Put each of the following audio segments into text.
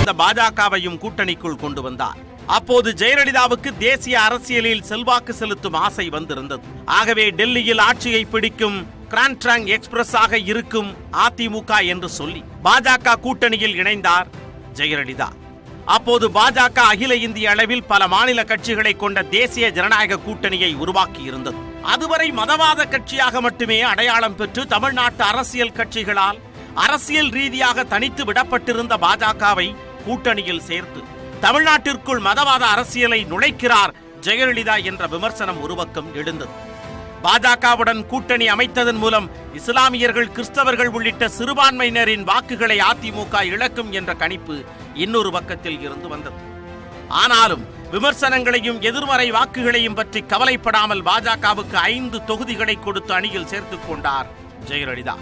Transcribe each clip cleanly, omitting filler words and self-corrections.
இருந்த பாஜகவையும் கூட்டணிக்குள் கொண்டு வந்தார். அப்போது ஜெயலலிதாவுக்கு தேசிய அரசியலில் செல்வாக்கு செலுத்தும் ஆசை வந்திருந்தது. ஆகவே டெல்லியில் ஆட்சியை பிடிக்கும் கிராண்ட்ராங் எக்ஸ்பிரஸ் ஆக இருக்கும் அதிமுக என்று சொல்லி பாஜக கூட்டணியில் இணைந்தார் ஜெயலலிதா. அப்போது பாஜக அகில இந்திய அளவில் பல மாநில கட்சிகளை கொண்ட தேசிய ஜனநாயக கூட்டணியை உருவாக்கி இருந்தது. அதுவரை மதவாத கட்சியாக மட்டுமே அடையாளம் பெற்று தமிழ்நாட்டு அரசியல் கட்சிகளால் அரசியல் ரீதியாக தனித்து விடப்பட்டிருந்த பாஜகவை கூட்டணியில் சேர்த்து தமிழ்நாட்டிற்குள் மதவாத அரசியலை நுழைக்கிறார் ஜெயலலிதா என்ற விமர்சனம் ஒரு பக்கம் எழுந்தது. பாஜகவுடன் கூட்டணி அமைத்ததன் மூலம் இஸ்லாமியர்கள், கிறிஸ்தவர்கள் உள்ளிட்ட சிறுபான்மையினரின் வாக்குகளை அதிமுக இழக்கும் என்ற கணிப்பு இன்னொரு பக்கத்தில் இருந்து வந்தது. ஆனாலும் விமர்சனங்களையும் எதிர்மறை வாக்குகளையும் பற்றி கவலைப்படாமல் பாஜகவுக்கு 5 தொகுதிகளை கொடுத்து அணியில் சேர்த்துக் கொண்டார் ஜெயலலிதா.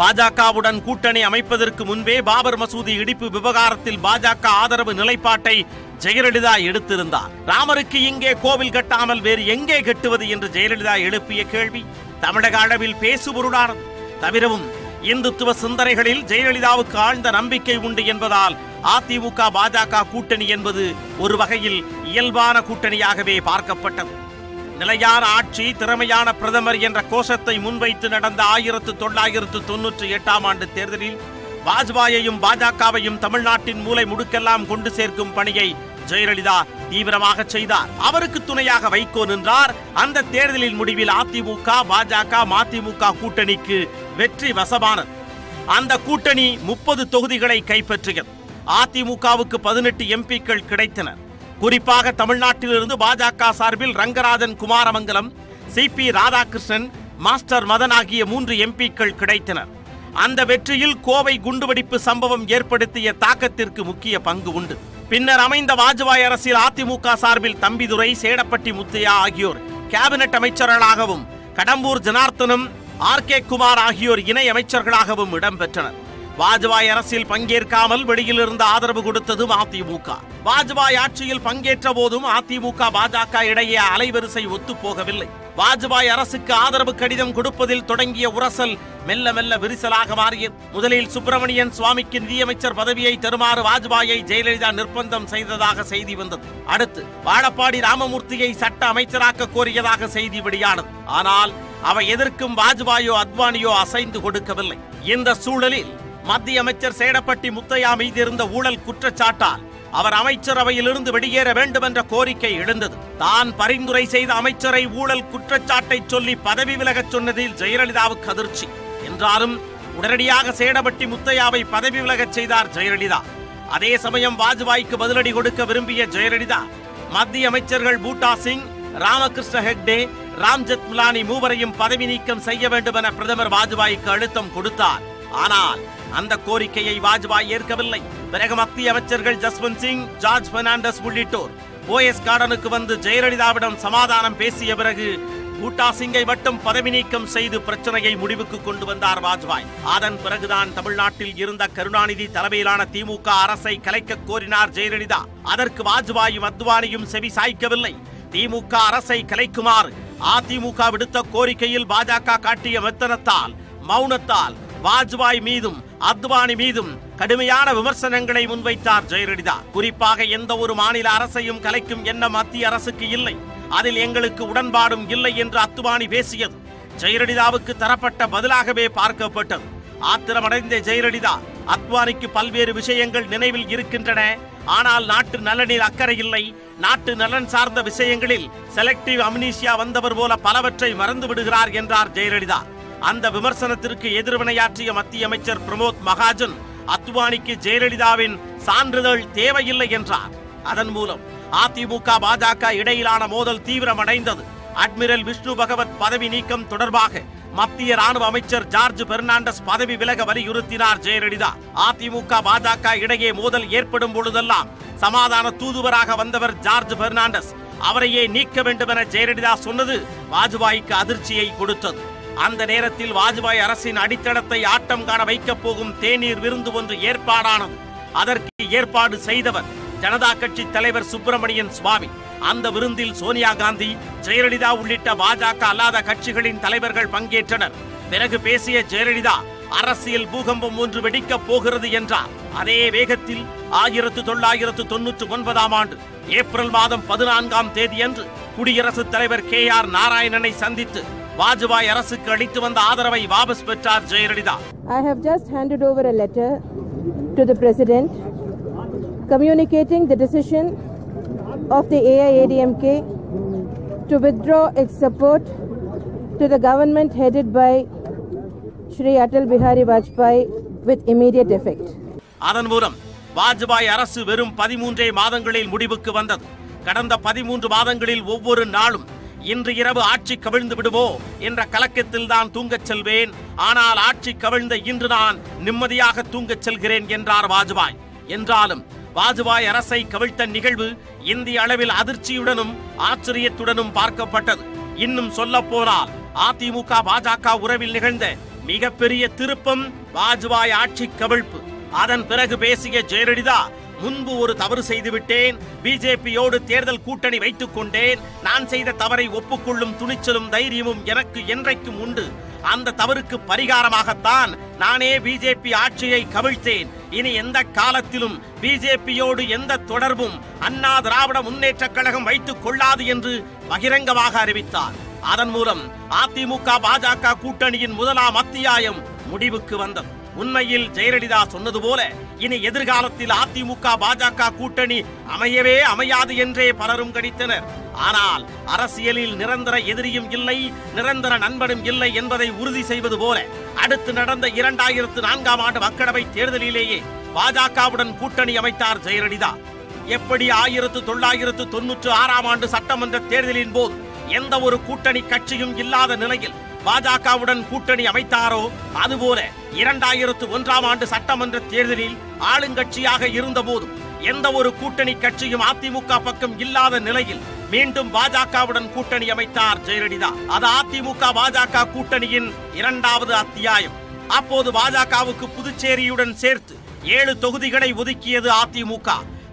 பாஜகவுடன் கூட்டணி அமைப்பதற்கு முன்பே பாபர் மசூதி இடிப்பு விவகாரத்தில் பாஜக ஆதரவு நிலைப்பாட்டை ஜெயலலிதா எடுத்திருந்தார். ராமருக்கு இங்கே கோவில் கட்டாமல் வேறு எங்கே கட்டுவது என்று ஜெயலலிதா எழுப்பிய கேள்வி தமிழக அளவில் பேசுபொருளானது. தவிரவும் இந்துத்துவ சிந்தனைகளில் ஜெயலலிதாவுக்கு ஆழ்ந்த நம்பிக்கை உண்டு என்பதால் அதிமுக பாஜக கூட்டணி என்பது ஒரு வகையில் இயல்பான கூட்டணியாகவே பார்க்கப்பட்டது. நிலையான ஆட்சி, திறமையான பிரதமர் என்ற கோஷத்தை முன்வைத்து நடந்த 1998ஆம் ஆண்டு தேர்தலில் வாஜ்பாயையும் பாஜகவையும் தமிழ்நாட்டின் மூலை முடுக்கெல்லாம் கொண்டு சேர்க்கும் பணியை ஜெயலலிதா தீவிரமாக செய்தார். அவருக்கு துணையாக வைகோ நின்றார். அந்த தேர்தலின் முடிவில் அதிமுக, பாஜக, மதிமுக கூட்டணிக்கு வெற்றி வசமானது. அந்த கூட்டணி 30 தொகுதிகளை கைப்பற்றியது. அதிமுகவுக்கு 18 எம்பிக்கள் கிடைத்தனர். குறிப்பாக தமிழ்நாட்டிலிருந்து பாஜக சார்பில் ரங்கராஜன், குமாரமங்கலம், சிபி ராதாகிருஷ்ணன், மாஸ்டர் மதன் ஆகிய 3 எம்பிக்கள் கிடைத்தனர். அந்த வெற்றியில் கோவை குண்டுவெடிப்பு சம்பவம் ஏற்படுத்திய தாக்கத்திற்கு முக்கிய பங்கு உண்டு. பின்னர் அமைந்த வாஜ்பாய் அரசில் அதிமுக சார்பில் தம்பிதுரை, சேடப்பட்டி முத்தையா ஆகியோர் கேபினட் அமைச்சர்களாகவும், கடம்பூர் ஜனார்த்தனும், ஆர்.கே. குமார் ஆகியோர் இணை அமைச்சர்களாகவும் இடம்பெற்றனர். வாஜ்பாய் அரசில் பங்கேற்காமல் வெளியிலிருந்து ஆதரவு கொடுத்ததும் அதிமுக. வாஜ்பாய் ஆட்சியில் பங்கேற்ற போதும் அதிமுக பாஜக இடையே அலைவரிசை ஒத்துப்போகவில்லை. வாஜ்பாய் அரசுக்கு ஆதரவு கடிதம் கொடுப்பதில் தொடங்கிய உரசல் மெல்ல மெல்ல விரிசலாக மாறியது. முதலில் சுப்பிரமணியன் சுவாமிக்கு நிதியமைச்சர் பதவியை தருமாறு வாஜ்பாயை ஜெயலலிதா நிர்பந்தம் செய்ததாக செய்தி வந்தது. அடுத்து வாழப்பாடி ராமமூர்த்தியை சட்ட அமைச்சராக்க கோரியதாக செய்தி வெளியானது. ஆனால் அவை எதற்கும் வாஜ்பாயோ அத்வானியோ அசைந்து கொடுக்கவில்லை. இந்த சூழலில் மத்திய அமைச்சர் சேடப்பட்டி முத்தையா மீது இருந்த ஊழல் குற்றச்சாட்டால் அவர் அமைச்சரவையிலிருந்து வெளியேற வேண்டும் என்ற கோரிக்கை எழுந்தது. தான் பரிந்துரை செய்த அமைச்சரை ஊழல் குற்றச்சாட்டை சொல்லி பதவி விலகச் சொன்னதில் ஜெயலலிதாவுக்கு அதிர்ச்சி. என்றாலும் உடனடியாக சேடப்பட்டி முத்தையாவை பதவி விலகச் செய்தார் ஜெயலலிதா. அதே சமயம் வாஜ்பாய்க்கு பதிலடி கொடுக்க விரும்பிய ஜெயலலிதா மத்திய அமைச்சர்கள் பூட்டா சிங், ராமகிருஷ்ண ஹெக்டே, ராம்ஜெத் மிலானி மூவரையும் பதவி நீக்கம் செய்ய வேண்டும் என பிரதமர் வாஜ்பாய்க்கு அழுத்தம் கொடுத்தார். ஆனால் அந்த கோரிக்கையை வாஜ்பாய் ஏற்கவில்லை. பிறகு மத்திய அமைச்சர்கள் ஜஸ்வந்த் சிங், ஜார்ஜ் பெர்னாண்டஸ் உள்ளிட்டோர் போயஸ் கார்டனுக்கு வந்து ஜெயலலிதாவிடம் சமாதானம் பேசிய பிறகு பூட்டா சிங்கை மட்டும் பதவி நீக்கம் செய்து பிரச்சனையை முடிவுக்கு கொண்டு வந்தார் வாஜ்பாய். அதன் பிறகுதான் தமிழ்நாட்டில் இருந்த கருணாநிதி தலைமையிலான திமுக அரசை கலைக்க கோரினார் ஜெயலலிதா. அதற்கு வாஜ்பாயும் அத்வானியும் செவி சாய்க்கவில்லை. திமுக அரசை கலைக்குமாறு அதிமுக விடுத்த கோரிக்கையில் பாஜக காட்டிய மெத்தனத்தால், மௌனத்தால் வாஜ்பாய் மீதும் அத்வானி மீதும் கடுமையான விமர்சனங்களை முன்வைத்தார் ஜெயலலிதா. குறிப்பாக எந்த ஒரு மாநில அரசையும் கலைக்கும் எண்ணம் மத்திய அரசுக்கு இல்லை, அதில் எங்களுக்கு உடன்பாடும் இல்லை என்று அத்வானி பேசியது ஜெயலலிதாவுக்கு தரப்பட்ட பதிலாகவே பார்க்கப்பட்டது. ஆத்திரமடைந்த ஜெயலலிதா அத்வானிக்கு பல்வேறு விஷயங்கள் நினைவில் இருக்கின்றன, ஆனால் நாட்டு நலனில் அக்கறை இல்லை, நாட்டு நலன் சார்ந்த விஷயங்களில் செலக்டிவ் அம்னீசியா வந்தவர் போல பலவற்றை மறந்து விடுகிறார் என்றார் ஜெயலலிதா. அந்த விமர்சனத்திற்கு எதிர்வினையாற்றிய மத்திய அமைச்சர் பிரமோத் மகாஜன் அத்வானிக்கு ஜெயலலிதாவின் சான்றிதழ் தேவையில்லை என்றார். அதன் மூலம் அதிமுக பாஜக இடையிலான மோதல் தீவிரமடைந்தது. அட்மிரல் விஷ்ணு பகவத் பதவி நீக்கம் தொடர்பாக மத்திய ராணுவ அமைச்சர் ஜார்ஜ் பெர்னாண்டஸ் பதவி விலக வலியுறுத்தினார் ஜெயலலிதா. அதிமுக பாஜக இடையே மோதல் ஏற்படும் பொழுதெல்லாம் சமாதான தூதுவராக வந்தவர் ஜார்ஜ் பெர்னாண்டஸ், அவரையே நீக்க வேண்டும் என ஜெயலலிதா சொன்னது வாஜ்பாய்க்கு அதிர்ச்சியை கொடுத்தது. அந்த நேரத்தில் வாஜ்பாய் அரசின் அடித்தளத்தை ஆட்டம் காண வைக்கப் போகும் தேநீர் விருந்து ஒன்று ஏற்பாடானது. அதற்கு ஏற்பாடு செய்தவர் ஜனதா கட்சி தலைவர் சுப்பிரமணியன் சுவாமி. அந்த விருந்தில் சோனியா காந்தி, ஜெயலலிதா உள்ளிட்ட பாஜக அல்லாத கட்சிகளின் தலைவர்கள் பங்கேற்றனர். பிறகு பேசிய ஜெயலலிதா அரசியல் பூகம்பம் ஒன்று வெடிக்கப் போகிறது என்றார். அதே வேகத்தில் 1999 ஏப்ரல் மாதம் 14-ஆம் தேதியன்று குடியரசுத் தலைவர் KR நாராயணனை சந்தித்து வாஜ்பாய் அரசுக்கு அளித்து வந்த ஆதரவை வாபஸ் பெற்றார் Jayalalithaa. I have just handed over a letter to the president communicating the decision of the AIADMK to withdraw its support to the government headed by Shri Atal Bihari Vajpayee with immediate effect. அதன் மூலம் வாஜ்பாய் அரசு வெறும் 13 மாதங்களில் முடிவுக்கு வந்தது. கடந்த 13 மாதங்களில் ஒவ்வொரு நாளும் இன்று இரவு ஆட்சி கவிழ்ந்து விடுமோ என்ற கலக்கத்தில் தான் தூங்கச் செல்வேன், ஆனால் ஆட்சி கவிழ்ந்த இன்று நான் நிம்மதியாக தூங்கச் செல்கிறேன் என்றார் வாஜ்பாய். என்றாலும் வாஜ்பாய் அரசை கவிழ்த்த நிகழ்வு இந்திய அளவில் அதிர்ச்சியுடனும் ஆச்சரியத்துடனும் பார்க்கப்பட்டது. இன்னும் சொல்ல போனால் அதிமுக பாஜக உறவில் நிகழ்ந்த மிகப்பெரிய திருப்பம் வாஜ்பாய் ஆட்சி கவிழ்ப்பு. அதன் பிறகு பேசிய ஜெயலலிதா, முன்பு ஒரு தவறு செய்துவிட்டேன், பிஜேபியோடு தேர்தல் கூட்டணி வைத்துக் கொண்டேன், நான் செய்த தவறை ஒப்புக்கொள்ளும் துணிச்சலும் தைரியமும் எனக்கு என்றைக்கும் உண்டு, அந்த தவறுக்கு பரிகாரமாகத்தான் நானே பிஜேபி ஆட்சியை கவிழ்த்தேன், இனி எந்த காலத்திலும் பிஜேபியோடு எந்த தொடர்பும் அண்ணா திராவிட முன்னேற்ற கழகம் வைத்துக் கொள்ளாது என்று பகிரங்கமாக அறிவித்தார். அதன் மூலம் அதிமுக பாஜக கூட்டணியின் முதலாம் அத்தியாயம் முடிவுக்கு வந்தது. உண்மையில் ஜெயலலிதா சொன்னது போல இனி எதிர்காலத்தில் அதிமுக பாஜக கூட்டணி அமையவே அமையாது என்றே பலரும் கணித்தனர். ஆனால் அரசியலில் நிரந்தர எதிரியும் இல்லை, நிரந்தர நண்பனும் இல்லை என்பதை உறுதி செய்வது போல அடுத்து நடந்த 2004-ஆம் ஆண்டு மக்களவை தேர்தலிலேயே பாஜகவுடன் கூட்டணி அமைத்தார் ஜெயலலிதா. எப்படி 1996-ஆம் ஆண்டு சட்டமன்ற தேர்தலின் போது எந்த ஒரு கூட்டணி கட்சியும் இல்லாத நிலையில் பாஜகவுடன் கூட்டணி அமைத்தாரோ அதுபோல 2001-ஆம் ஆண்டு சட்டமன்ற தேர்தலில் ஆளுங்கட்சியாக இருந்த போதும் எந்த ஒரு கூட்டணி கட்சியும் அதிமுக பக்கம் இல்லாத நிலையில் மீண்டும் பாஜகவுடன் கூட்டணி அமைத்தார் ஜெயலலிதா. அது அதிமுக பாஜக கூட்டணியின் 2வது அத்தியாயம். அப்போது பாஜகவுக்கு புதுச்சேரியுடன் சேர்த்து 7 தொகுதிகளை ஒதுக்கியது அதிமுக.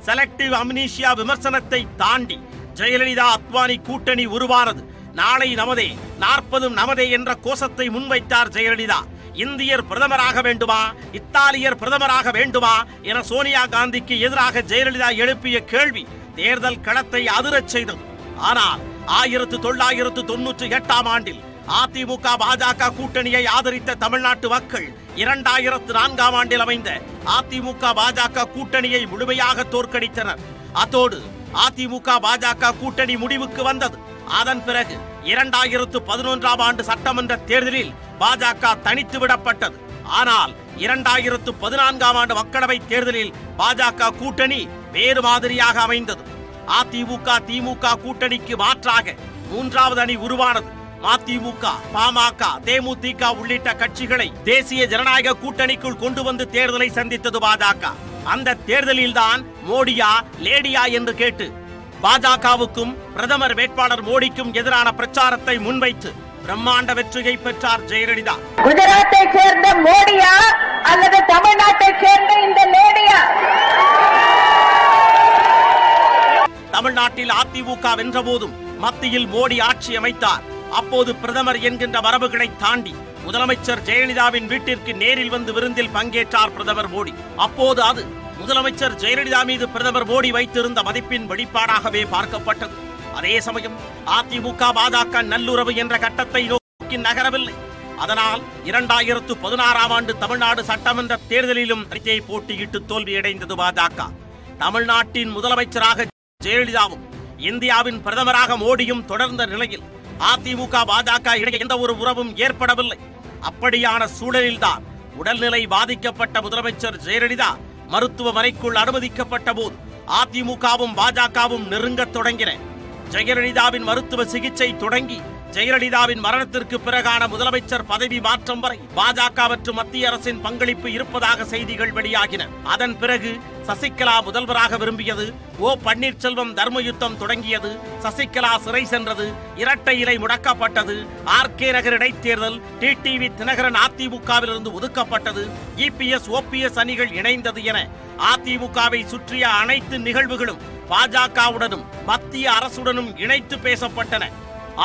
செலக்டிவ் அம்னீஷியா விமர்சனத்தை தாண்டி ஜெயலலிதா அத்வானி கூட்டணி உருவானது. நாளை நமதே, 40ம் நமதே என்ற கோஷத்தை முன்வைத்தார் ஜெயலலிதா. இந்தியர் பிரதமராக வேண்டுமா, இத்தாலியர் பிரதமராக வேண்டுமா என சோனியா காந்திக்கு எதிராக ஜெயலலிதா எழுப்பிய கேள்வி தேர்தல் களத்தை அதிரச் செய்தது. ஆனால் 1998-ஆம் ஆண்டில் அதிமுக பாஜக கூட்டணியை ஆதரித்த தமிழ்நாட்டு மக்கள் 2004-ஆம் ஆண்டில் அமைந்த அதிமுக பாஜக கூட்டணியை முழுமையாக தோற்கடித்தனர். அதோடு அதிமுக பாஜக கூட்டணி முடிவுக்கு வந்தது. அதன் பிறகு 2011-ஆம் ஆண்டு சட்டமன்ற தேர்தலில் பாஜக தனித்து விடப்பட்டது. ஆனால் 2014-ஆம் ஆண்டு மக்களவை தேர்தலில் பாஜக கூட்டணி வேறு மாதிரியாக அமைந்தது. அதிமுக திமுக கூட்டணிக்கு மாற்றாக 3வது அணி உருவானது. மதிமுக, பாமக, தேமுதிக உள்ளிட்ட கட்சிகளை தேசிய ஜனநாயக கூட்டணிக்குள் கொண்டு வந்து தேர்தலை சந்தித்தது பாஜக. அந்த தேர்தலில்தான் மோடியா லேடியா என்று கேட்டு பாஜகவுக்கும் பிரதமர் வேட்பாளர் மோடிக்கும் எதிரான பிரச்சாரத்தை முன்வைத்து பிரம்மாண்ட வெற்றியை பெற்றார் ஜெயலலிதா. குஜராத்தை சேர்ந்த மோடியா அல்லது தமிழ்நாட்டை சேர்ந்த இந்த லேடியா? தமிழ்நாட்டில் அதிமுக வென்ற போதும் மத்தியில் மோடி ஆட்சி அமைத்தார். அப்போது பிரதமர் என்கின்ற வரம்புகளை தாண்டி முதலமைச்சர் ஜெயலலிதாவின் வீட்டிற்கு நேரில் வந்து விருந்தில் பங்கேற்றார் பிரதமர் மோடி. அப்போது அது முதலமைச்சர் ஜெயலலிதா மீது பிரதமர் மோடி வைத்திருந்த மதிப்பின் வெளிப்பாடாகவே பார்க்கப்பட்டது. அதே சமயம் அதிமுக பாஜக நல்லுறவு என்ற கட்டத்தை நோக்கி நகரவில்லை. அதனால் 2016-ஆம் ஆண்டு தமிழ்நாடு சட்டமன்ற தேர்தலிலும் போட்டியிட்டு தோல்வியடைந்தது பாஜக. தமிழ்நாட்டின் முதலமைச்சராக ஜெயலலிதாவும் இந்தியாவின் பிரதமராக மோடியும் தொடர்ந்த நிலையில் அதிமுக பாஜக இடையே எந்த ஒரு உறவும் ஏற்படவில்லை. அப்படியான சூழலில்தான் உடல்நிலை பாதிக்கப்பட்ட முதலமைச்சர் ஜெயலலிதா மருத்துவமனைக்குள் அனுமதிக்கப்பட்ட போது அதிமுகவும் பாஜகவும் நெருங்க தொடங்கின. ஜெயலலிதாவின் மருத்துவ சிகிச்சை தொடங்கி ஜெயலலிதாவின் மரணத்திற்கு பிறகான முதலமைச்சர் பதவி மாற்றம் வரை பாஜக மற்றும் மத்திய அரசின் பங்களிப்பு இருப்பதாக செய்திகள் வெளியாகின. அதன் பிறகு சசிகலா முதல்வராக விரும்பியது, ஓ பன்னீர்செல்வம் தர்மயுத்தம் தொடங்கியது, சசிகலா சிறை சென்றது, இரட்டை இலை முடக்கப்பட்டது, RK நகர் இடைத்தேர்தல், TTV தினகரன் அதிமுகவிலிருந்து ஒதுக்கப்பட்டது, EPS OPS அணிகள் இணைந்தது என அதிமுகவை சுற்றிய அனைத்து நிகழ்வுகளும் பாஜகவுடனும் மத்திய அரசுடனும் இணைத்து பேசப்பட்டன.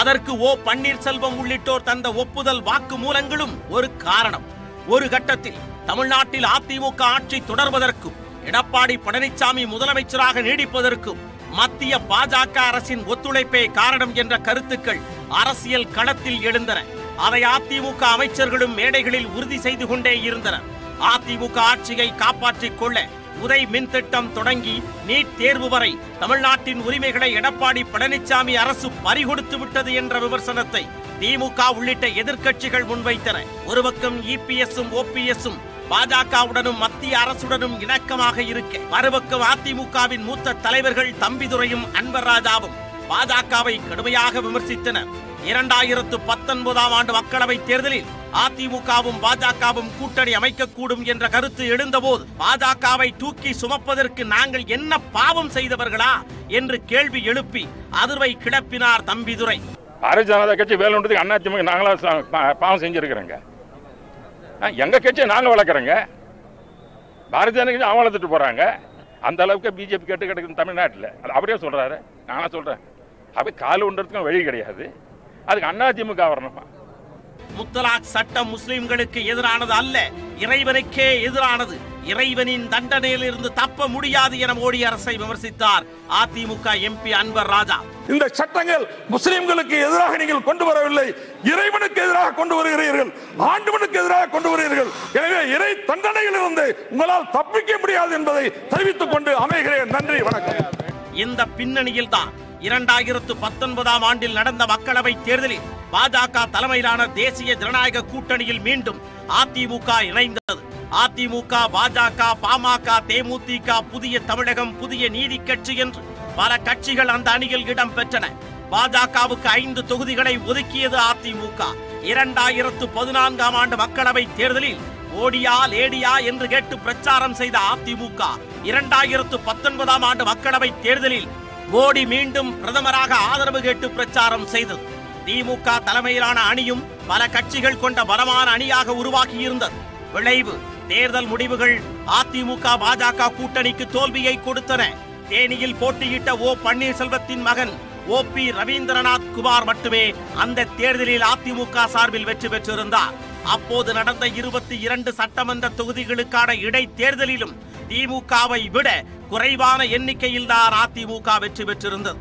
அதற்கு ஓ பன்னீர்செல்வம் உள்ளிட்டோர் தந்த ஒப்புதல் வாக்குமூலங்களும் ஒரு காரணம். ஒரு கட்டத்தில் தமிழ்நாட்டில் அதிமுக ஆட்சி தொடர்வதற்கும் எடப்பாடி பழனிசாமி முதலமைச்சராக நீடிப்பதற்கும் மத்திய பாஜக அரசின் ஒத்துழைப்பே காரணம் என்ற கருத்துக்கள் அரசியல் களத்தில் எழுந்தன. அதை அதிமுக அமைச்சர்களும் மேடைகளில் உறுதி செய்து கொண்டே இருந்தனர். அதிமுக ஆட்சியை காப்பாற்றிக் கொள்ள உதய் மின் திட்டம் தொடங்கி நீட் தேர்வு வரை தமிழ்நாட்டின் உரிமைகளை எடப்பாடி பழனிசாமி அரசு பறிகொடுத்து விட்டது என்ற விமர்சனத்தை திமுக உள்ளிட்ட எதிர்க்கட்சிகள் முன்வைத்தன. ஒரு பக்கம் இபிஎஸும் ஓபிஎஸும் பாஜகவுடனும் மத்திய அரசுடனும் இணக்கமாக இருக்க, மறுபக்கம் அதிமுகவின் மூத்த தலைவர்கள் தம்பிதுரையும் அன்வர் ராஜாவும் பாஜகவை கடுமையாக விமர்சித்தனர். 2019 ஆண்டு மக்களவைத் தேர்தலில் அதிமுகவும் பாஜகவும் கூட்டணி அமைக்கக்கூடும் என்ற கருத்து எழுந்தபோது பாஜகவை தூக்கி சுமப்பதற்கு நாங்கள் என்ன பாவம் செய்தவர்களா என்று கேள்வி எழுப்பி அதிர்வை கிளப்பினார் தம்பிதுரை. பாரதிய ஜனதா கட்சி வேலை அண்ணாதிமுக நாங்களா பாவம் செஞ்சிருக்கிறோங்க. எங்க கட்சியை நாங்க வளர்க்குறோங்க. பாரதிய ஜனதா கட்சி அவங்க வளர்த்துட்டு போறாங்க. அந்த அளவுக்கு பிஜேபி கேட்டு கிடைக்குது தமிழ்நாட்டில். அது அப்படியே சொல்றாரு, நானா சொல்றேன். அப்படி கால் ஒன்றதுக்கும் வழி கிடையாது. அதுக்கு அண்ணாதிமுக வரணுமா? முத்தலாக் சட்டம் முஸ்லிம்களுக்கு எதிரானது அல்ல, இறைவனுக்கே எதிரானது. இறைவனின் தண்டனையில் இருந்து தப்ப முடியாது என மோடி அரசை விமர்சித்தார் அதிமுக எம்பி அன்வர் ராஜா. இந்த சட்டங்கள் முஸ்லிம்களுக்கு எதிராக நீங்கள் கொண்டு வரவில்லை, இறைவனுக்கு எதிராக கொண்டு வருகிறீர்கள், ஆண்டவனுக்கு எதிராக கொண்டு வருகிறீர்கள். எனவே இறை தண்டனையில் இருந்து உங்களால் தப்பிக்க முடியாது என்பதை தெரிவித்துக் கொண்டு அமைகிறேன். நன்றி, வணக்கம். இந்த பின்னணியில் தான் 2019 ஆண்டில் நடந்த மக்களவைத் தேர்தலில் பாஜக தலைமையிலான தேசிய ஜனநாயக கூட்டணியில் மீண்டும் அதிமுக இணைந்தது. அதிமுக, பாஜக, பாமக, தேமுதிக, புதிய தமிழகம், புதிய நீதி கட்சி என்று பல கட்சிகள் அந்த அணியில் இடம் பெற்றன. பாஜகவுக்கு 5 தொகுதிகளை ஒதுக்கியது அதிமுக. 2014 ஆண்டு மக்களவைத் தேர்தலில் ஓடியா லேடியா என்று கேட்டு பிரச்சாரம் செய்த அதிமுக 2019 ஆண்டு மக்களவைத் தேர்தலில் மோடி மீண்டும் பிரதமராக ஆதரவு கேட்டு பிரச்சாரம் செய்தது. திமுக தலைமையிலான அணியும் பல கட்சிகள் கொண்ட பலமான அணியாக உருவாகி இருந்தது. விளைவு, தேர்தல் முடிவுகள் அதிமுக பாஜக கூட்டணிக்கு தோல்வியை கொடுத்தன. தேனியில் போட்டியிட்ட ஓ பன்னீர்செல்வத்தின் மகன் ஓபி ரவீந்திரநாத் குமார் மட்டுமே அந்த தேர்தலில் அதிமுக சார்பில் வெற்றி பெற்றிருந்தார். அப்போது நடந்த 22 சட்டமன்ற தொகுதிகளுக்கான இடைத்தேர்தலிலும் திமுகவை விட குறைவான எண்ணிக்கையில் தான் அதிமுக வெற்றி பெற்றிருந்தது.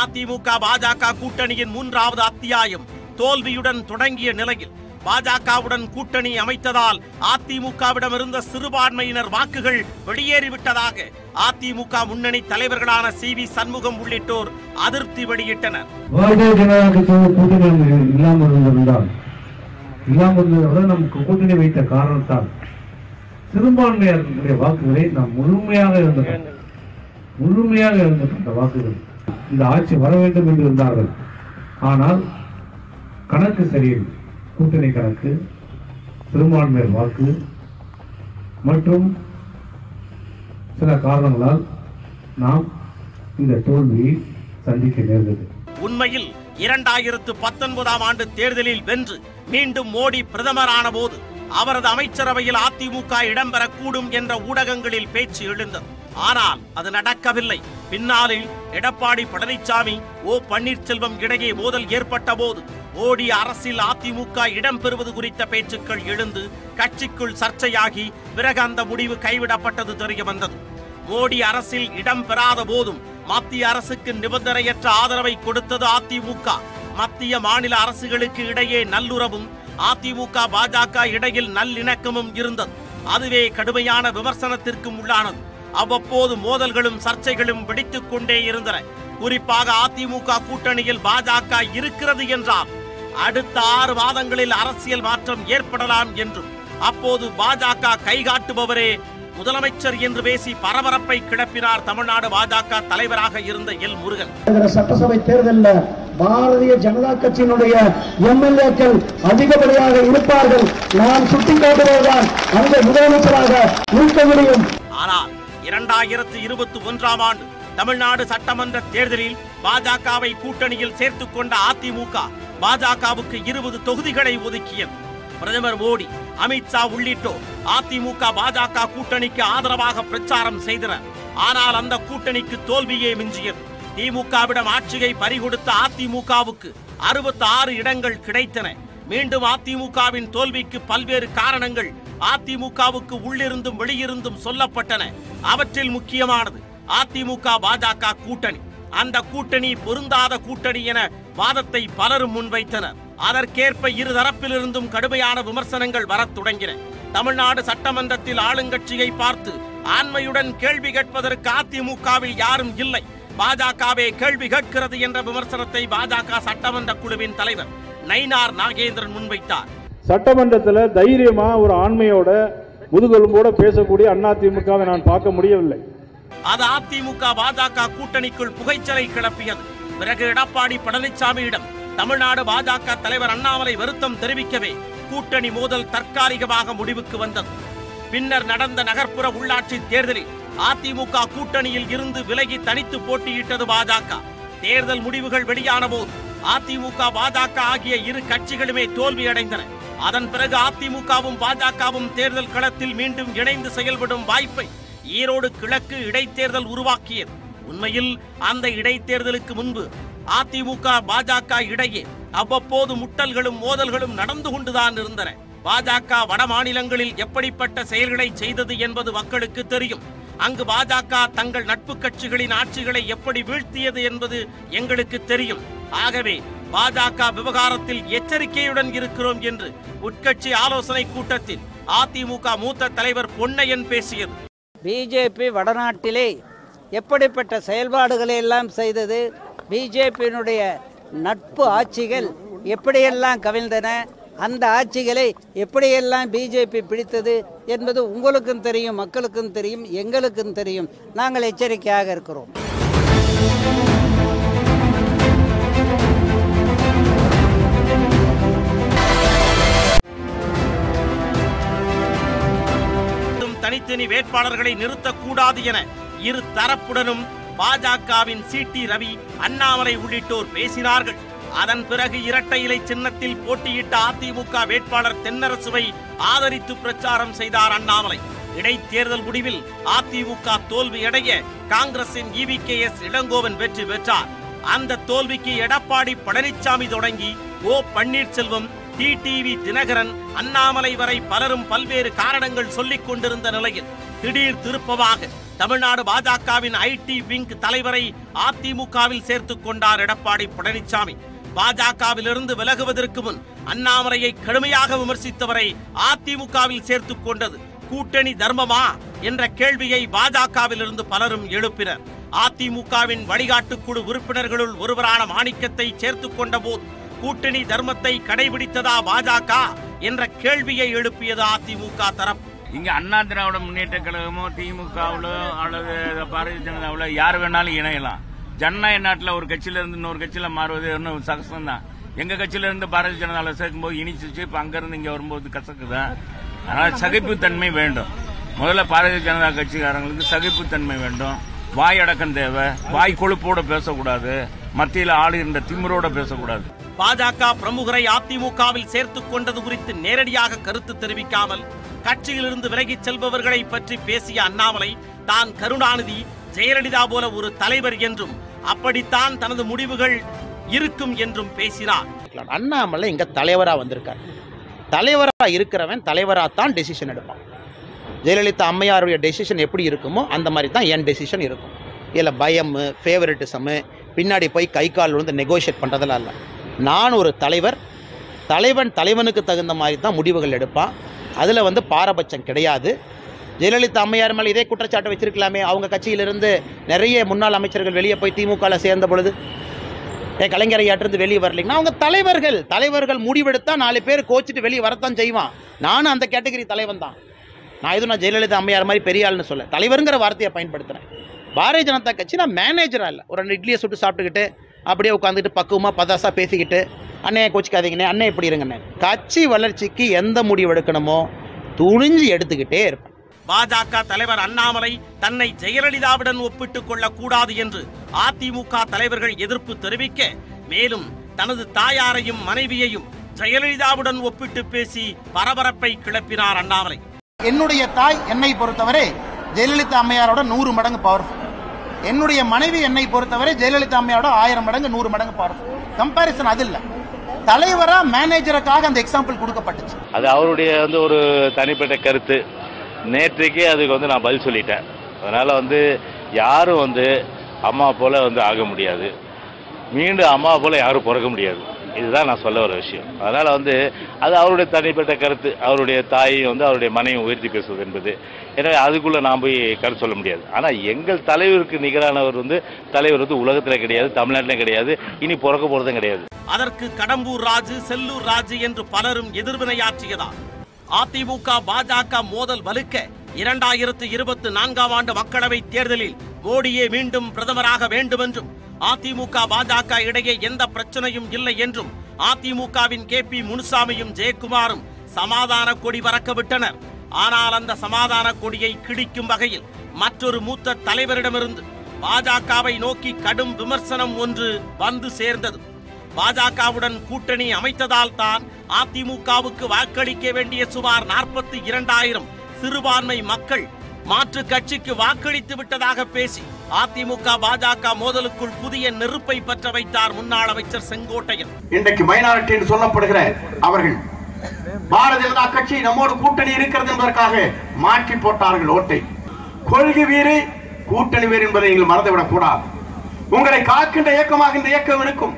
அதிமுக பாஜக கூட்டணியின் 3வது அத்தியாயம் தோல்வியுடன் தொடங்கிய நிலையில் பாஜகவுடன் கூட்டணி அமைத்ததால் அதிமுகவிடமிருந்த சிறுபான்மையினர் வாக்குகள் வெளியேறிவிட்டதாக அதிமுக முன்னணி தலைவர்களான CV சண்முகம் உள்ளிட்டோர் அதிருப்தி வெளியிட்டனர். கூட்டணி வைத்த காரணத்தால் சிறுபான்மையினருடைய வாக்குகளை நாம் முழுமையாக வாக்குகள் இந்த ஆட்சி வர வேண்டும் என்று இருந்தார்கள். ஆனால் கணக்கு சரியில்லை. கூட்டணி கணக்கு, சிறுபான்மையர் வாக்கு மற்றும் சில காரணங்களால் நாம் இந்த தோல்வியை சந்திக்க நேர்ந்தது. உண்மையில் 2019 ஆண்டு தேர்தலில் வென்று மீண்டும் மோடி பிரதமரான போது அவரது அமைச்சரவையில் அதிமுக இடம்பெறக்கூடும் என்ற ஊடகங்களில் பேச்சு எழுந்தது. ஆனால் அது நடக்கவில்லை. பின்னாளில் எடப்பாடி பழனிசாமி, ஓ பன்னீர்செல்வம் இடையே மோதல் ஏற்பட்ட போது ஓடி அரசில் அதிமுக இடம்பெறுவது குறித்த பேச்சுக்கள் எழுந்து கட்சிக்குள் சர்ச்சையாகி பிறகு அந்த முடிவு கைவிடப்பட்டது தெரிய வந்தது. மோடி அரசில் இடம்பெறாத போதும் மத்திய அரசுக்கு நிபந்தனையற்ற ஆதரவை கொடுத்தது அதிமுக. மத்திய மாநில அரசுகளுக்கு இடையே நல்லுறவும் அதிமுக பாஜக இடையில் நல்லிணக்கமும் இருந்தது. அதுவே கடுமையான விமர்சனத்திற்கும் உள்ளானது. அவ்வப்போது மோதல்களும் சர்ச்சைகளும் வெடித்துக் கொண்டே இருந்தன. குறிப்பாக அதிமுக கூட்டணியில் பாஜக இருக்கிறது என்றால் அடுத்த 6 மாதங்களில் அரசியல் மாற்றம் ஏற்படலாம் என்றும் அப்போது பாஜக கைகாட்டுபவரே முதலமைச்சர் என்று பேசி பரபரப்பை கிளப்பினார் தமிழ்நாடு பாஜக தலைவராக இருந்த எல் முருகன். சட்டசபை தேர்தலில் பாரதிய ஜனதா கட்சியினுடைய எம்எல்ஏக்கள் அதிகப்படியாக இருப்பார்கள். நான் சுட்டிக்காட்டுவதுதான் அந்த முதலமைச்சராக இருக்க முடியும். ஆனால் 2021 ஆண்டு தமிழ்நாடு சட்டமன்ற தேர்தலில் பாஜகவை கூட்டணியில் சேர்த்துக் கொண்ட அதிமுக பாஜகவுக்கு 20 தொகுதிகளை ஒதுக்கியது. பிரதமர் மோடி, அமித்ஷா உள்ளிட்டோர் அதிமுக பாஜக கூட்டணிக்கு ஆதரவாக பிரச்சாரம் செய்தனர். ஆனால் அந்த கூட்டணிக்கு தோல்வியே மிஞ்சியது. திமுகவிடம் ஆட்சியை பறிகொடுத்த அதிமுகவுக்கு 66 இடங்கள் கிடைத்தன. மீண்டும் அதிமுகவின் தோல்விக்கு பல்வேறு காரணங்கள் அதிமுகவுக்கு உள்ளிருந்தும் வெளியிருந்தும் சொல்லப்பட்டன. அவற்றில் முக்கியமானது அதிமுக பாஜக கூட்டணி. அந்த கூட்டணி பொருந்தாத கூட்டணி என வாதத்தை பலரும் முன்வைத்தனர். அதற்கேற்ப இரு தரப்பிலிருந்தும் கடுமையான விமர்சனங்கள் வரத் தொடங்கின. தமிழ்நாடு சட்டமன்றத்தில் ஆளுங்கட்சியை பார்த்து ஆண்மையுடன் கேள்வி கேட்பதற்கு அதிமுகவில் யாரும் இல்லை, பாஜகவே கேள்வி கேட்கிறது என்ற விமர்சனத்தை பாஜக சட்டமன்ற குழுவின் தலைவர் நயினார் நாகேந்திரன் முன்வைத்தார். சட்டமன்றத்தில் தைரியமா ஒரு ஆண்மையோட முதுகெலும்போட பேசக்கூடிய அதிமுகவை நான் பார்க்க முடியவில்லை. அது அதிமுக பாஜக கூட்டணிக்குள் புகைச்சலை கிளப்பியது. பிறகு எடப்பாடி பழனிசாமியிடம் தமிழ்நாடு பாஜக தலைவர் அண்ணாமலை வருத்தம் தெரிவிக்கவே கூட்டணி மோதல் தற்காலிகமாக முடிவுக்கு வந்தது. பின்னர் நடந்த நகர்ப்புற உள்ளாட்சி தேர்தலில் அதிமுக கூட்டணியில் இருந்து விலகி தனித்து போட்டியிட்டது பாஜக. தேர்தல் முடிவுகள் வெளியான போது அதிமுக பாஜக ஆகிய இரு கட்சிகளுமே தோல்வியடைந்தன. அதன் பிறகு அதிமுகவும் பாஜகவும் தேர்தல் களத்தில் மீண்டும் இணைந்து செயல்படும் வாய்ப்பை ஈரோடு கிழக்கு இடைத்தேர்தல் உருவாக்கியது. உண்மையில் அந்த இடைத்தேர்தலுக்கு முன்பு அதிமுக பாஜக இடையே அவ்வப்போது முட்டல்களும் மோதல்களும் நடந்து கொண்டுதான் இருந்தன. பாஜக வட மாநிலங்களில் எப்படிப்பட்ட செயல்களை செய்தது என்பது மக்களுக்கு தெரியும். அங்கு பாஜக தங்கள் நட்பு கட்சிகளின் ஆட்சிகளை எப்படி வீழ்த்தியது என்பது எங்களுக்கு தெரியும். ஆகவே பாஜக விவகாரத்தில் எச்சரிக்கையுடன் இருக்கிறோம் என்று உட்கட்சி ஆலோசனை கூட்டத்தில் அதிமுக மூத்த தலைவர் பொன்னையன் பேசியது. பிஜேபி வடநாட்டிலே எப்படிப்பட்ட செயல்பாடுகளை எல்லாம் செய்தது, பிஜேபியினுடைய நட்பு ஆட்சிகள் எப்படியெல்லாம் கவிழ்ந்தன, அந்த ஆட்சிகளை எப்படியெல்லாம் பிஜேபி பிடித்தது என்பது உங்களுக்கும் தெரியும், மக்களுக்கும் தெரியும், எங்களுக்கும் தெரியும். நாங்கள் எச்சரிக்கையாக இருக்கிறோம். தனித்தனி வேட்பாளர்களை நிறுத்தக்கூடாது என இரு தரப்புடனும் பாஜகவின் சிடி ரவி, அண்ணாமலை உள்ளிட்டோர் பேசினார்கள். அதன் பிறகு இரட்டை இலை சின்னத்தில் போட்டியிட்ட அதிமுக வேட்பாளர் தென்னரசுவை ஆதரித்து பிரச்சாரம் செய்தார் அண்ணாமலை. இடைத்தேர்தல் முடிவில் அதிமுக தோல்வியடைய காங்கிரசின் EVKS இளங்கோவன் வெற்றி பெற்றார். அந்த தோல்விக்கு எடப்பாடி பழனிசாமி தொடங்கி ஓ பன்னீர்செல்வம், டிடிவி தினகரன், அண்ணாமலை வரை பலரும் பல்வேறு காரணங்கள் சொல்லிக் கொண்டிருந்த நிலையில் திடீர் திருப்பமாக தமிழ்நாடு பாஜகவின் IT விங் தலைவரை அதிமுகவில் சேர்த்துக் கொண்டார் எடப்பாடி பழனிசாமி. பாஜகவிலிருந்து விலகுவதற்கு முன் அண்ணாமலையை கடுமையாக விமர்சித்தவரை அதிமுகவில் சேர்த்துக் கொண்டது கூட்டணி தர்மமா என்ற கேள்வியை பாஜகவிலிருந்து பலரும் எழுப்பினர். அதிமுகவின் வழிகாட்டுக்குழு உறுப்பினர்களுள் ஒருவரான மாணிக்கத்தை சேர்த்துக் கொண்ட போது கூட்டணி தர்மத்தை கடைபிடித்ததா பாஜக என்ற கேள்வியை எழுப்பியது அதிமுக தரப்பு. இங்க அண்ணா திராவிட முன்னேற்ற கழகமோ திமுகவுலோ அல்லது பாரதிய ஜனதாவிலோ யார் வேணாலும் இணையலாம். ஜனநாயக நாட்டில் ஒரு கட்சியில இருந்து இன்னொரு கட்சியில மாறுவது இன்னும் சகசம் தான். எங்க கட்சியில இருந்து பாரதிய ஜனதாவில் சேர்க்கும் போது இனிச்சிச்சு, இப்ப அங்கிருந்து இங்க வரும்போது கசக்குதான். அதனால சகிப்புத்தன்மை வேண்டும். முதல்ல பாரதிய ஜனதா கட்சிக்காரங்களுக்கு சகிப்புத்தன்மை வேண்டும். வாய் அடக்கம் தேவை. வாய் கொழுப்போட பேசக்கூடாது, மத்தியில் ஆளுகின்ற திமிரோட பேசக்கூடாது. பாஜக பிரமுகரை அதிமுகவில் சேர்த்துக் கொண்டது குறித்து நேரடியாக கருத்து தெரிவிக்காமல் கட்சியிலிருந்து விலகிச் செல்பவர்களை பற்றி பேசிய அண்ணாமலை தான் கருணாநிதி, ஜெயலலிதா போல ஒரு தலைவர் என்றும் அப்படித்தான் தனது முடிவுகள் இருக்கும் என்றும் பேசினார். அண்ணாமலை இங்க தலைவரா வந்திருக்கார். தலைவரா இருக்கிறவன் தலைவரா தான் டெசிஷன் எடுப்பான். ஜெயலலிதா அம்மையாருடைய டெசிஷன் எப்படி இருக்குமோ அந்த மாதிரி தான் என் டெசிஷன் இருக்கும். இதில் பயம், ஃபேவரட்டிசமு, பின்னாடி போய் கை கால் வந்து நெகோஷியேட் பண்ணுறதெல்லாம் இல்லை. நான் ஒரு தலைவர், தலைவனுக்கு தகுந்த மாதிரி தான் முடிவுகள் எடுப்பான். அதில் வந்து பாரபட்சம் கிடையாது. ஜெயலலிதா அம்மையார் மேலே இதே குற்றச்சாட்டு வச்சிருக்கலாமே. அவங்க கட்சியிலிருந்து நிறைய முன்னாள் அமைச்சர்கள் வெளியே போய் திமுகவில் சேர்ந்த பொழுது என் கலைஞரையாட்டிருந்து வெளியே வரலைங்கன்னா அவங்க தலைவர்கள் முடிவெடுத்தா 4 பேர் கோச்சிட்டு வெளியே வரத்தான் செய்வான். நானும் அந்த கேட்டகரி தலைவன் தான். நான் எதுவும் நான் ஜெயலலிதா அம்மையார் மாதிரி பெரிய ஆள்னு சொல்ல தலைவருங்கிற வார்த்தையை பயன்படுத்துகிறேன். பாரதிய ஜனதா கட்சி நான் மேனேஜராக இல்லை. ஒரு 2 இட்லியை சுட்டு சாப்பிட்டுக்கிட்டு அப்படியே உட்காந்துக்கிட்டு பக்குவமாக பதாசாக பேசிக்கிட்டு அண்ணே கோச்சிக்காதீங்கண்ணே, அண்ணே இப்படி இருங்கண்ணே. கட்சி வளர்ச்சிக்கு எந்த முடிவு எடுக்கணுமோ துணிஞ்சு எடுத்துக்கிட்டே இருப்பேன். பாஜக தலைவர் அண்ணாமலை தன்னை ஜெயலலிதாவுடன் ஒப்பிட்டுக் கொள்ளக்கூடாது என்று அதிமுக தலைவர்கள் எதிர்ப்பு தெரிவிக்க, மேலும் தனது தாயாரையும் மனைவியையும் ஜெயலலிதாவுடன் ஒப்பிட்டு பேசி பரபரப்பை கிளப்பினார் அண்ணாமலை. என்னுடைய தாய் என்னை பொறுத்தவரை ஜெயலலிதா அம்மையாரோட 100 மடங்கு பவர்ஃபுல். என்னுடைய மனைவி என்னை பொறுத்தவரை ஜெயலலிதா அம்மையாரோட 1000 மடங்கு 100 மடங்கு பவர்ஃபுல். கம்பாரிசன் அது இல்லை. தலைவரா மேனேஜருக்காக அந்த எக்ஸாம்பிள் கொடுக்கப்பட்டுச்சு. அது அவருடைய ஒரு தனிப்பட்ட கருத்து. நேற்றைக்கே அதுக்கு நான் பதில் சொல்லிட்டேன். அதனால் யாரும் அம்மா போல ஆக முடியாது, மீண்டும் அம்மா போல யாரும் பிறக்க முடியாது. இதுதான் நான் சொல்ல வர விஷயம். அதனால் அது அவருடைய தனிப்பட்ட கருத்து. அவருடைய தாயை அவருடைய மனைவி உயர்த்தி பேசுவது என்பது, எனவே அதுக்குள்ளே நான் போய் கருத்து சொல்ல முடியாது. ஆனால் எங்கள் தலைவருக்கு நிகரானவர் தலைவர் உலகத்தில் கிடையாது, தமிழ்நாட்டில் கிடையாது, இனி பிறக்க போகிறதும் கிடையாது. அதற்கு கடம்பூர் ராஜு, செல்லூர் ராஜு என்று பலரும் எதிர்வினையாற்றியதால் அதிமுக பாஜக மோதல் வலுக்க 2024 ஆண்டு மக்களவை தேர்தலில் மோடியே மீண்டும் பிரதமராக வேண்டும் என்றும், அதிமுக பாஜக இடையே எந்த பிரச்சனையும் இல்லை என்றும் அதிமுகவின் KP முனுசாமியும் ஜெயக்குமாரும் சமாதான கொடி பறக்க விட்டனர். ஆனால் அந்த சமாதான கொடியை கிழிக்கும் வகையில் மற்றொரு மூத்த தலைவரிடமிருந்து பாஜகவை நோக்கி கடும் விமர்சனம் ஒன்று வந்து சேர்ந்தது. பாஜகவுடன் கூட்டணி அமைத்ததால் தான் அதிமுகவுக்கு வாக்களிக்க வேண்டிய சுமார் 42,000 சிறுபான்மை மக்கள் மாற்று கட்சிக்கு வாக்களித்து விட்டதாக பேசி அதிமுக பாஜக மோதலுக்குள் புதிய நெருப்பை பற்ற வைத்தார் முன்னாள் அமைச்சர் செங்கோட்டையன். இன்றைக்கு மைனாரிட்டி என்று சொல்லப்படுகிற அவர்கள் பாரதிய ஜனதா கட்சி நம்மோடு கூட்டணி இருக்கிறது என்பதற்காக மாற்றி போட்டார்கள் ஓட்டை. கொள்கை வீறு கூட்டணி வீறு என்பதை நீங்கள் மறந்துவிடக் கூடாது. உங்களை காக்கின்ற இயக்கமாக இந்த இயக்கம் இருக்கும்.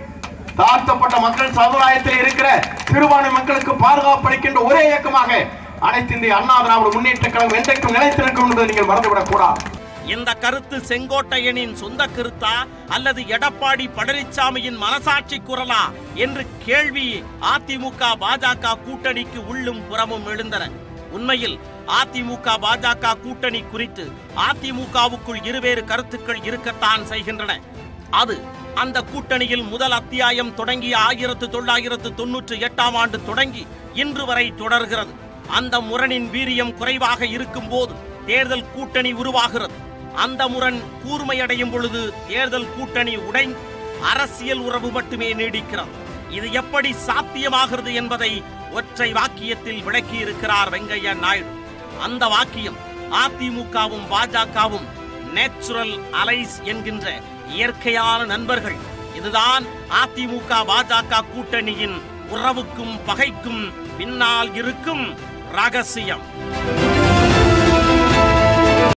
தாழ்த்தப்பட்ட மக்கள் சமுதாயத்தில் இருக்கிற சிறுபான்மை மக்களுக்கு பாதுகாப்பு அளிக்கின்ற ஒரே இயக்கமாக அனைத்து இந்திய அண்ணா திராவிட முன்னேற்ற கழகம் என்றைக்கும் நிலைத்திருக்கும் என்பதை நீங்கள் மறந்துவிடக் கூடாது. இந்த கருத்து செங்கோட்டையனின் சொந்த கருத்தா அல்லது எடப்பாடி பழனிசாமியின் மனசாட்சி குரலா என்று கேள்வி அதிமுக பாஜக கூட்டணிக்கு உள்ளும் புறமும் எழுந்தன. உண்மையில் அதிமுக பாஜக கூட்டணி குறித்து அதிமுகவுக்குள் இருவேறு கருத்துக்கள் இருக்கத்தான் செய்கின்றன. அது அந்த கூட்டணியில் முதல் அத்தியாயம் தொடங்கிய 1998 ஆண்டு தொடங்கி இன்று வரை தொடர்கிறது. அந்த முரணின் வீரியம் குறைவாக இருக்கும் போது தேர்தல் கூட்டணி உருவாகிறது. அந்த முரண் கூர்மையடையும் பொழுது தேர்தல் கூட்டணி உடைந்து அரசியல் உறவு மட்டுமே நீடிக்கிறது. இது எப்படி சாத்தியமாகிறது என்பதை ஒற்றை வாக்கியத்தில் விளக்கியிருக்கிறார் வெங்கையா நாயுடு. அந்த வாக்கியம் அதிமுகவும் பாஜகவும் நேச்சுரல் அலைஸ் என்கின்ற இயற்கையான நண்பர்கள். இதுதான் அதிமுக பாஜக கூட்டணியின் உறவுக்கும் பகைக்கும் பின்னால் இருக்கும் ரகசியம்.